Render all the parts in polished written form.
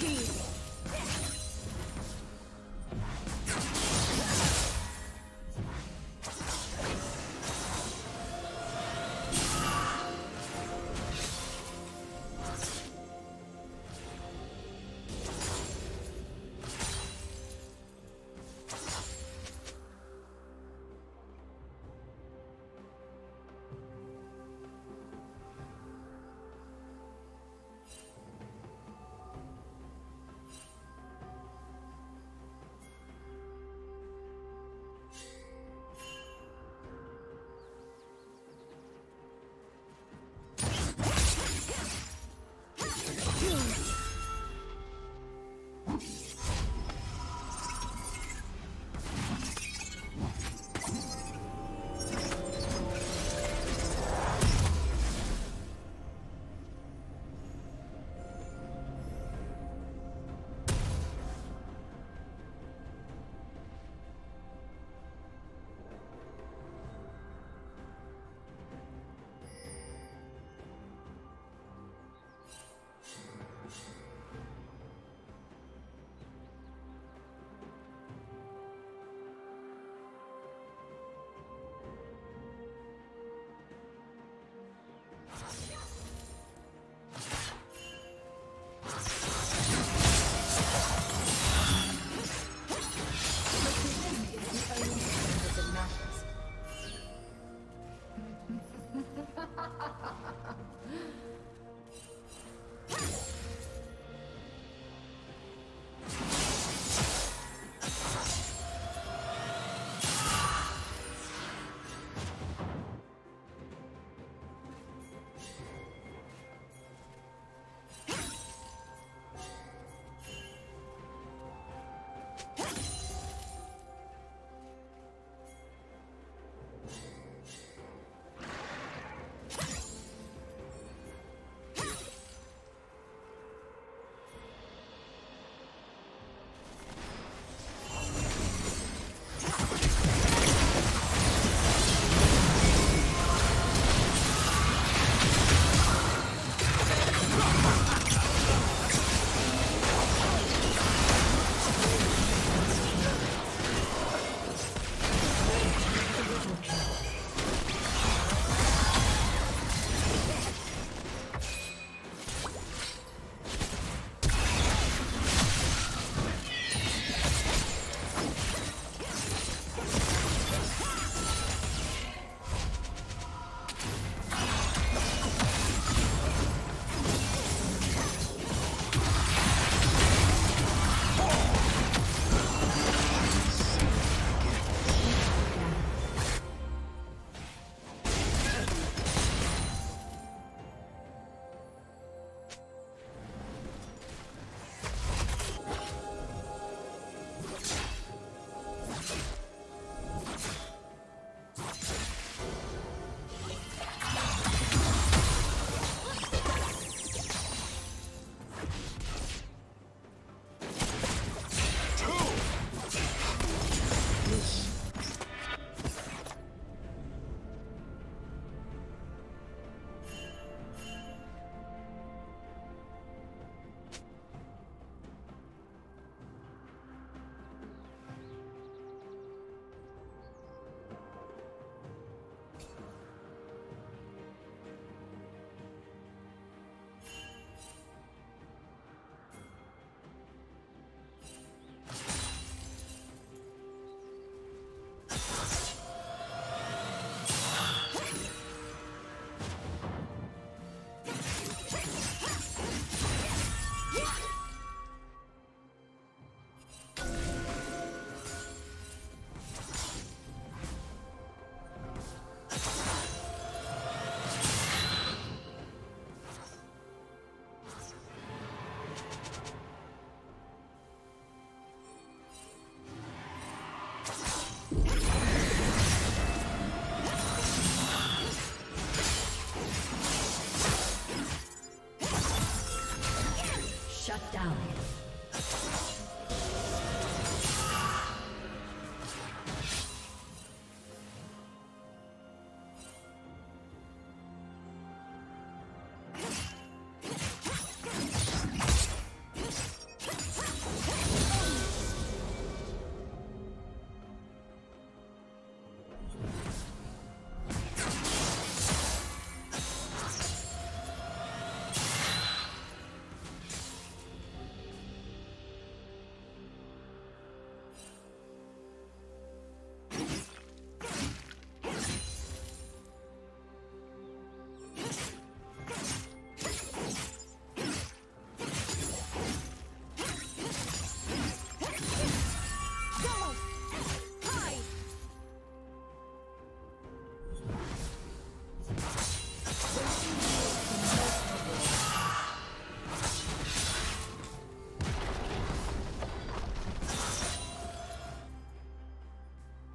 Peace.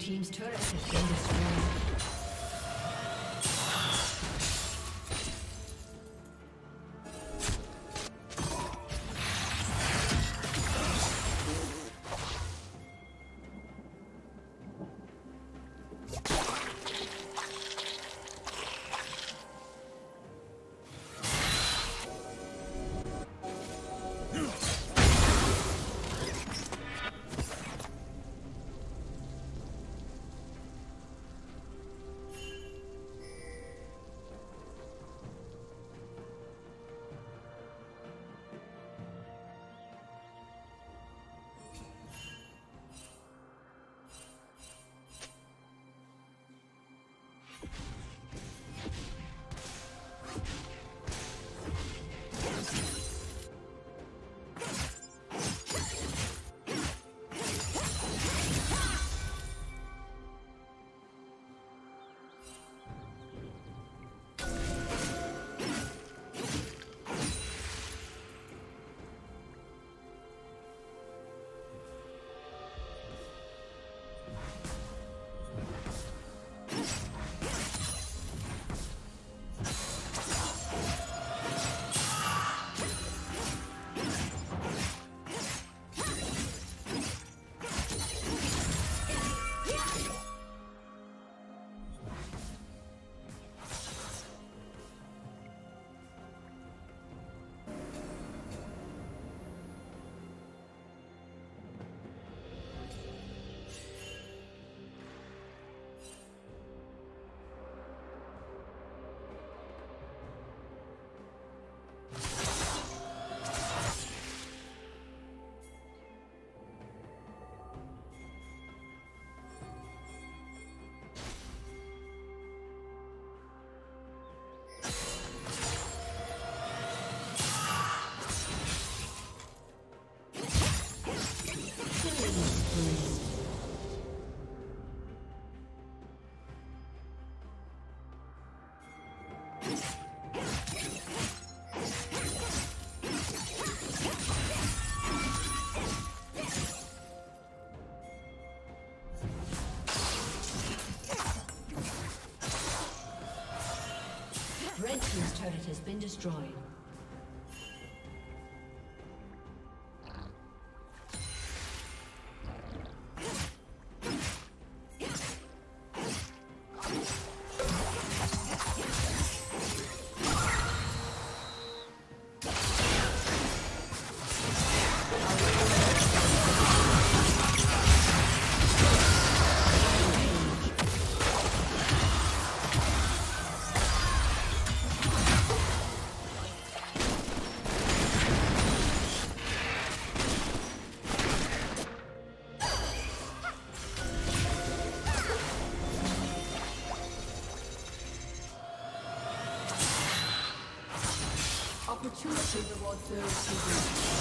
Team's turret has been destroyed. team's turret has been destroyed. Opportunity reward third.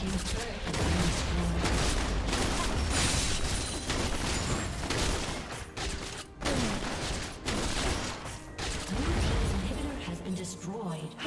team's turret has been destroyed. Blue team's inhibitor has been destroyed.